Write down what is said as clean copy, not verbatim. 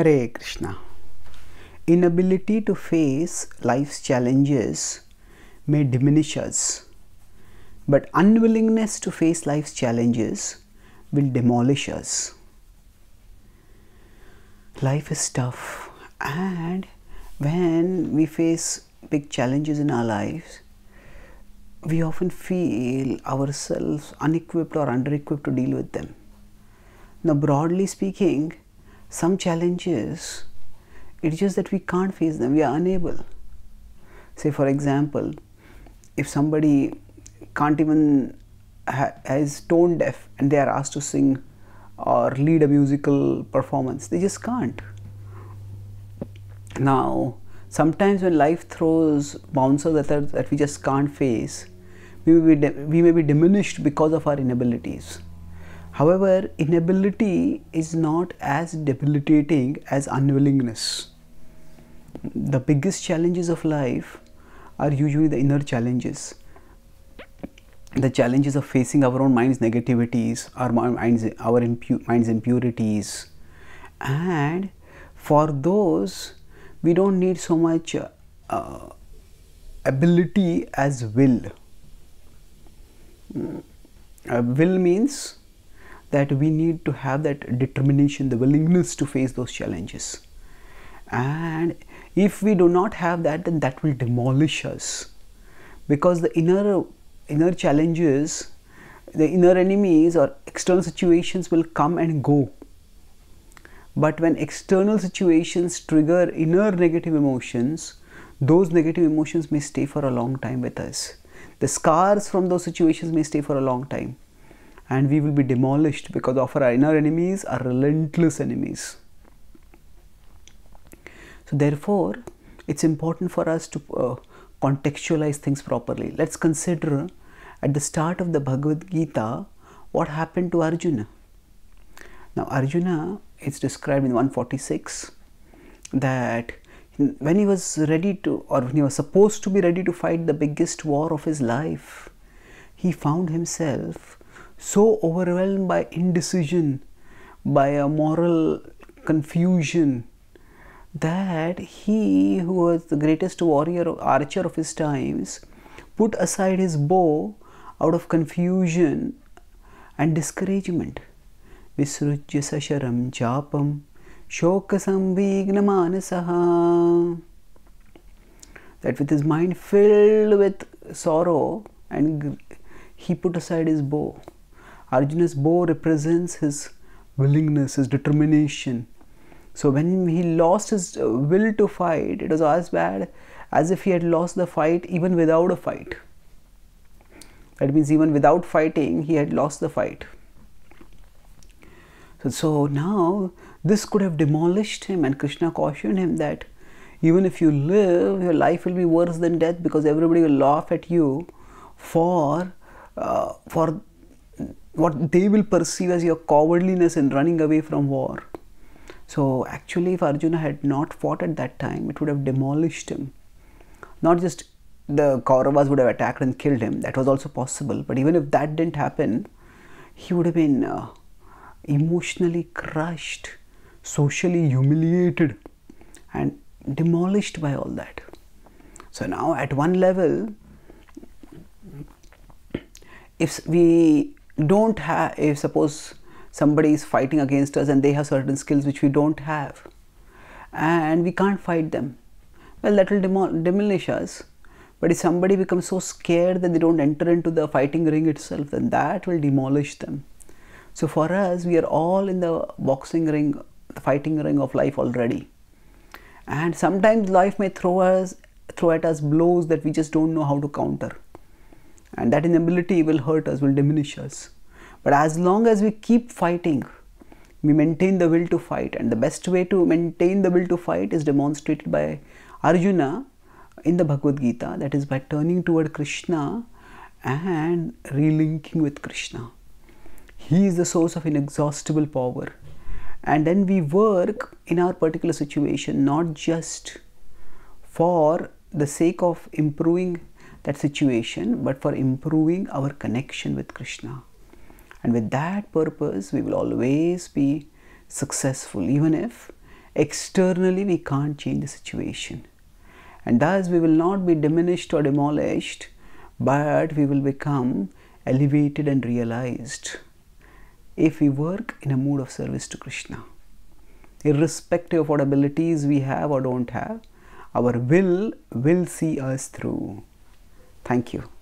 Hare Krishna. Inability to face life's challenges may diminish us, but unwillingness to face life's challenges will demolish us. Life is tough, and when we face big challenges in our lives, we often feel ourselves unequipped or under-equipped to deal with them. Now, broadly speaking, some challenges, it's just that we can't face them, we are unable. Say, for example, if somebody can't even is tone deaf and they are asked to sing or lead a musical performance, they just can't. Now, sometimes when life throws bouncers that we just can't face, we may be diminished because of our inabilities. However, inability is not as debilitating as unwillingness. The biggest challenges of life are usually the inner challenges. The challenges of facing our own mind's negativities, our mind's impurities. And for those, we don't need so much ability as will. Will means that we need to have that determination, the willingness to face those challenges. And if we do not have that, then that will demolish us. Because the inner challenges, the inner enemies or external situations will come and go. But when external situations trigger inner negative emotions, those negative emotions may stay for a long time with us. The scars from those situations may stay for a long time. And we will be demolished because of our inner enemies, our relentless enemies. So therefore, it's important for us to contextualize things properly. Let's consider at the start of the Bhagavad Gita, what happened to Arjuna. Now Arjuna, it's described in 146, that when he was ready to, or when he was supposed to be ready to fight the biggest war of his life, he found himself so overwhelmed by indecision, by a moral confusion, that he who was the greatest warrior or archer of his times put aside his bow out of confusion and discouragement. Visrujya sasharam chapam shokasambhignam anasaha. That with his mind filled with sorrow, and he put aside his bow. Arjuna's bow represents his willingness, his determination. So when he lost his will to fight, it was as bad as if he had lost the fight even without a fight. That means even without fighting, he had lost the fight. So now this could have demolished him, and Krishna cautioned him that even if you live, your life will be worse than death, because everybody will laugh at you for what they will perceive as your cowardliness in running away from war. So actually, if Arjuna had not fought at that time, it would have demolished him. Not just the Kauravas would have attacked and killed him, that was also possible. But even if that didn't happen, he would have been emotionally crushed, socially humiliated, and demolished by all that. So now at one level, if we don't have, if suppose somebody is fighting against us and they have certain skills which we don't have and we can't fight them, well, that will diminish us. But if somebody becomes so scared that they don't enter into the fighting ring itself, then that will demolish them. So for us, we are all in the boxing ring, the fighting ring of life already. And sometimes life may throw at us blows that we just don't know how to counter. And that inability will hurt us, will diminish us. But as long as we keep fighting, we maintain the will to fight. And the best way to maintain the will to fight is demonstrated by Arjuna in the Bhagavad Gita. That is by turning toward Krishna and relinking with Krishna. He is the source of inexhaustible power. And then we work in our particular situation, not just for the sake of improving that situation, but for improving our connection with Krishna. And with that purpose, we will always be successful, even if Externally, we can't change the situation. And thus, we will not be diminished or demolished, but we will become elevated and realized if we work in a mood of service to Krishna. Irrespective of what abilities we have or don't have, our will see us through. Thank you.